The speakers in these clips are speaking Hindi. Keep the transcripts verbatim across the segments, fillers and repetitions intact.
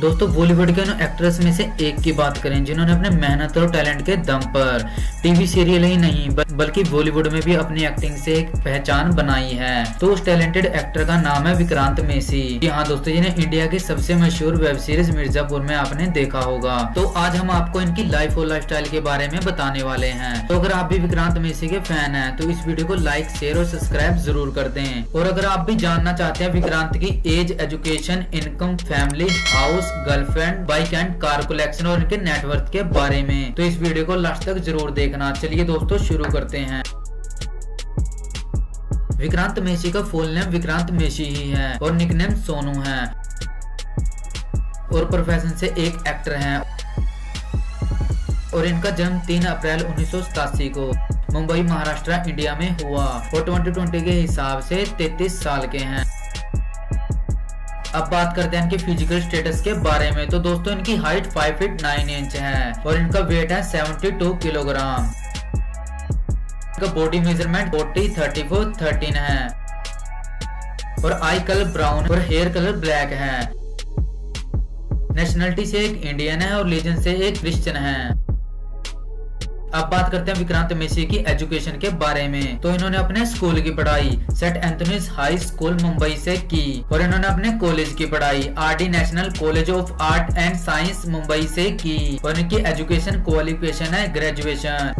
दोस्तों बॉलीवुड के उन एक्ट्रेस में से एक की बात करें जिन्होंने अपने मेहनत और टैलेंट के दम पर टीवी सीरियल ही नहीं बल्कि बॉलीवुड में भी अपनी एक्टिंग से एक पहचान बनाई है, तो उस टैलेंटेड एक्टर का नाम है विक्रांत मेसी। जी हाँ दोस्तों, जिन्हें इंडिया की सबसे मशहूर वेब सीरीज मिर्जापुर में आपने देखा होगा। तो आज हम आपको इनकी लाइफ और लाइफ स्टाइल के बारे में बताने वाले है। तो अगर आप भी विक्रांत मेसी के फैन है तो इस वीडियो को लाइक, शेयर और सब्सक्राइब जरूर कर दे। और अगर आप भी जानना चाहते हैं विक्रांत की age, education, income, family, house, girlfriend, bike and car collection और इनके नेटवर्थ के बारे में, तो इस वीडियो को लास्ट तक जरूर देखना। चलिए दोस्तों शुरू करते हैं। विक्रांत मेसी का फुल नेम विक्रांत मेसी ही है और निकनेम सोनू है और प्रोफेशन से एक एक्टर हैं और इनका जन्म तीन अप्रैल उन्नीस सौ सतासी को मुंबई, महाराष्ट्र, इंडिया में हुआ और ट्वेंटी ट्वेंटी के हिसाब से तैतीस साल के हैं। अब बात करते हैं इनके फिजिकल स्टेटस के बारे में। तो दोस्तों इनकी हाइट पाँच फीट नौ इंच है और इनका वेट है बहत्तर किलोग्राम। इनका बॉडी मेजरमेंट चालीस, चौंतीस, तेरह है और आई कलर ब्राउन और हेयर कलर ब्लैक है। नेशनलिटी से एक इंडियन है और रिलीजन से एक क्रिश्चियन है। अब बात करते हैं विक्रांत मेसी की एजुकेशन के बारे में। तो इन्होंने अपने स्कूल की पढ़ाई Saint Anthony's high school Mumbai से की और इन्होंने अपने कॉलेज की पढ़ाई RD national college of art and science Mumbai से की और इनकी एजुकेशन क्वालिफिकेशन है ग्रेजुएशन।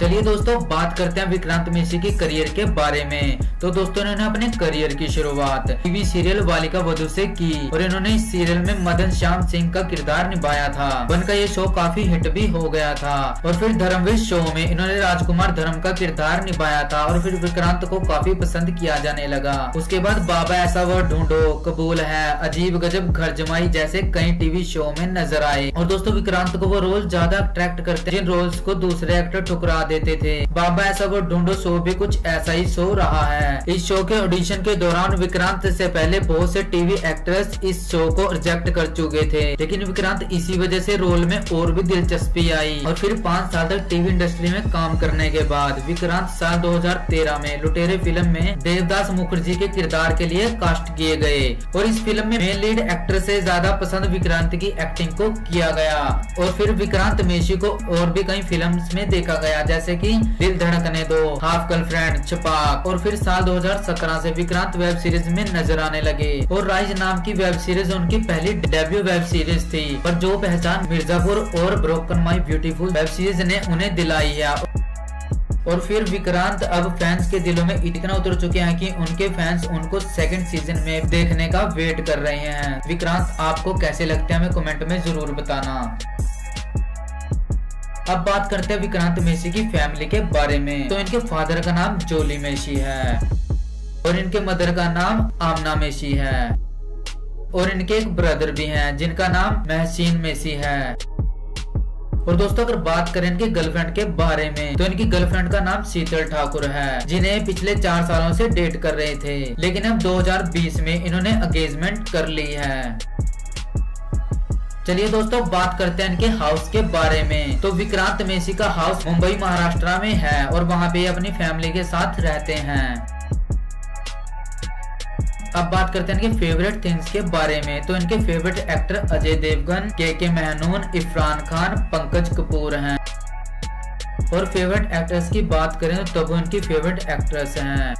चलिए दोस्तों बात करते हैं विक्रांत मेसी के करियर के बारे में। तो दोस्तों इन्होंने अपने करियर की शुरुआत टीवी सीरियल बालिका वधू से की और इन्होंने इस सीरियल में मदन श्याम सिंह का किरदार निभाया था। उनका ये शो काफी हिट भी हो गया था और फिर धर्मवीर शो में इन्होंने राजकुमार धर्म का किरदार निभाया था और फिर विक्रांत को काफी पसंद किया जाने लगा। उसके बाद बाबा ऐसा व ढूँढो, कबूल है, अजीब गजब घरजमाई जैसे कई टीवी शो में नजर आए। और दोस्तों विक्रांत को वो रोल ज्यादा अट्रैक्ट करते जिन रोल्स को दूसरे एक्टर ठुकरा देते थे। बाबा ऐसा व ढूँढो शो भी कुछ ऐसा ही शो रहा है। इस शो के ऑडिशन के दौरान विक्रांत से पहले बहुत से टीवी एक्टर्स इस शो को रिजेक्ट कर चुके थे, लेकिन विक्रांत इसी वजह से रोल में और भी दिलचस्पी आई और फिर पाँच साल तक टीवी इंडस्ट्री में काम करने के बाद विक्रांत साल दो हजार तेरह में लुटेरे फिल्म में देवदास मुखर्जी के किरदार के लिए कास्ट किए गए और इस फिल्म में मेन लीड एक्टर से ज्यादा पसंद विक्रांत की एक्टिंग को किया गया। और फिर विक्रांत मेसी को और भी कई फिल्म में देखा गया जैसे की दिल धड़कने दो, हाफ गर्लफ्रेंड, छपाक और फिर साल दो हजार सत्रह से विक्रांत वेब सीरीज में नजर आने लगे और राइज़ नाम की वेब सीरीज उनकी पहली डेब्यू वेब सीरीज थी पर जो पहचान मिर्जापुर और broken my beautiful web series ने उन्हें दिलाई है। और फिर विक्रांत अब फैंस के दिलों में इतना उतर चुके हैं कि उनके फैंस उनको सेकंड सीजन में देखने का वेट कर रहे हैं। विक्रांत आपको कैसे लगते हैं हमें कमेंट में जरूर बताना। अब बात करते हैं विक्रांत मेसी की फैमिली के बारे में। तो इनके फादर का नाम जोली मेसी है और इनके मदर का नाम आमना मेसी है और इनके एक ब्रदर भी हैं जिनका नाम महसीन मेसी है। और दोस्तों अगर बात करें इनके गर्लफ्रेंड के बारे में तो इनकी गर्लफ्रेंड का नाम शीतल ठाकुर है जिन्हें पिछले चार सालों से डेट कर रहे थे, लेकिन अब दो हजार बीस में इन्होंने एंगेजमेंट कर ली है। चलिए दोस्तों बात करते हैं इनके हाउस के बारे में। तो विक्रांत मेसी का हाउस मुंबई, महाराष्ट्र में है और वहां पे अपनी फैमिली के साथ रहते हैं। अब बात करते हैं इनके फेवरेट थिंग्स के बारे में। तो इनके फेवरेट एक्टर अजय देवगन, केके मेनन, इमरान खान, पंकज कपूर हैं। और फेवरेट एक्ट्रेस की बात करें तो तब इनकी फेवरेट एक्ट्रेस हैं।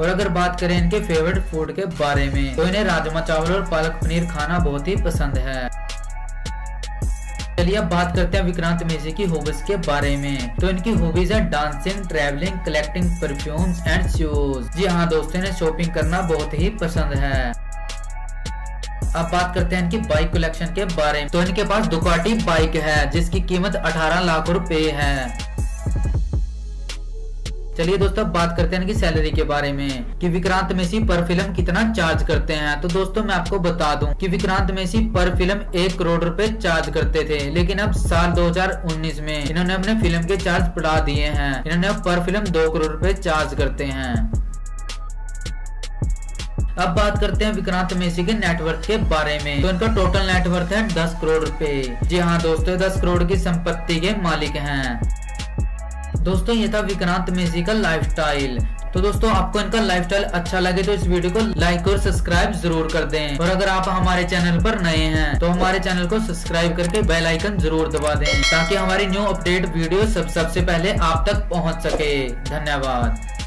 और अगर बात करें इनके फेवरेट फूड के बारे में तो इन्हें राजमा चावल और पालक पनीर खाना बहुत ही पसंद है। चलिए अब बात करते हैं विक्रांत मेसी की हॉबीज के बारे में। तो इनकी हॉबीज है dancing, travelling, collecting perfumes and shoes. जी हाँ दोस्तों, इन्हें शॉपिंग करना बहुत ही पसंद है। अब बात करते हैं इनकी बाइक कलेक्शन के बारे में। तो इनके पास डुकाटी बाइक है जिसकी कीमत अठारह लाख रुपए है। चलिए दोस्तों बात करते हैं इनकी सैलरी के बारे में कि विक्रांत मेसी पर फिल्म कितना चार्ज करते हैं। तो दोस्तों मैं आपको बता दूं कि विक्रांत मेसी पर फिल्म एक करोड़ रुपए चार्ज करते थे, लेकिन अब साल दो हजार उन्नीस में इन्होंने अपने फिल्म के चार्ज बढ़ा दिए हैं। इन्होंने अब पर फिल्म दो करोड़ रुपए चार्ज करते हैं। अब बात करते हैं विक्रांत मेसी के नेटवर्थ के बारे में। तो इनका टोटल नेटवर्थ है दस करोड़ रुपए। जी हाँ दोस्तों, दस करोड़ की संपत्ति के मालिक हैं। दोस्तों ये था विक्रांत मेसी का लाइफस्टाइल। तो दोस्तों आपको इनका लाइफस्टाइल अच्छा लगे तो इस वीडियो को लाइक और सब्सक्राइब जरूर कर दें। और अगर आप हमारे चैनल पर नए हैं तो हमारे चैनल को सब्सक्राइब करके बेल आइकन जरूर दबा दें ताकि हमारी न्यू अपडेट वीडियो सब सबसे पहले आप तक पहुँच सके। धन्यवाद।